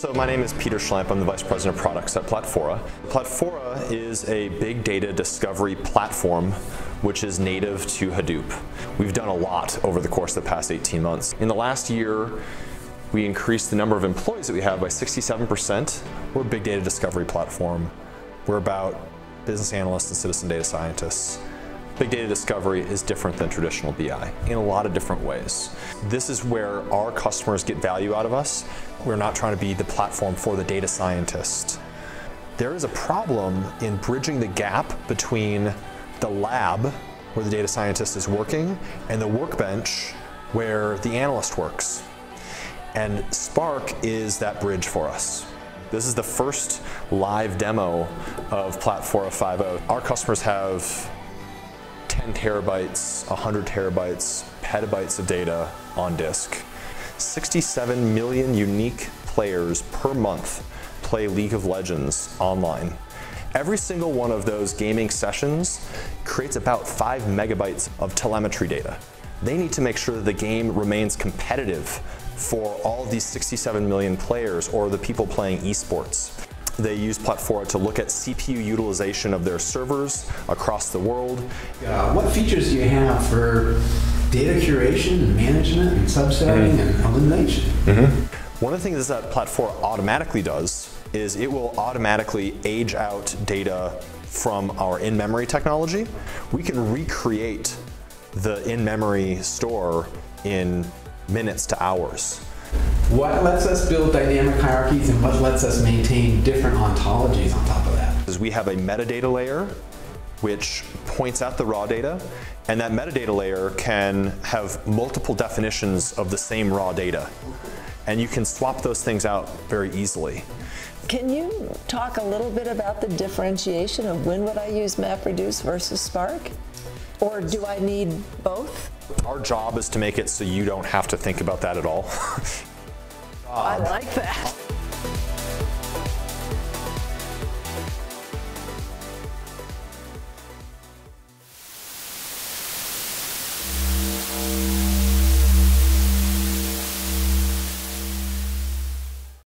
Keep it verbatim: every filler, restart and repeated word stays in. So my name is Peter Schlampp. I'm the Vice President of Products at Platfora. Platfora is a big data discovery platform which is native to Hadoop. We've done a lot over the course of the past eighteen months. In the last year, we increased the number of employees that we have by sixty-seven percent. We're a big data discovery platform. We're about business analysts and citizen data scientists. Big data discovery is different than traditional B I in a lot of different ways. This is where our customers get value out of us. We're not trying to be the platform for the data scientist. There is a problem in bridging the gap between the lab, where the data scientist is working, and the workbench, where the analyst works. And Spark is that bridge for us. This is the first live demo of Platfora five point oh. Our customers have ten terabytes, one hundred terabytes, petabytes of data on disk. sixty-seven million unique players per month play League of Legends online. Every single one of those gaming sessions creates about five megabytes of telemetry data. They need to make sure that the game remains competitive for all of these sixty-seven million players or the people playing esports. They use Platfora to look at C P U utilization of their servers across the world. Uh, what features do you have for data curation and management and subsetting mm-hmm. and elimination? Mm-hmm. One of the things that Platfora automatically does is it will automatically age out data from our in-memory technology. We can recreate the in-memory store in minutes to hours. What lets us build dynamic hierarchies and what lets us maintain different ontologies on top of that? Is we have a metadata layer which points out the raw data, and that metadata layer can have multiple definitions of the same raw data. And you can swap those things out very easily. Can you talk a little bit about the differentiation of when would I use MapReduce versus Spark? Or do I need both? Our job is to make it so you don't have to think about that at all. I like that.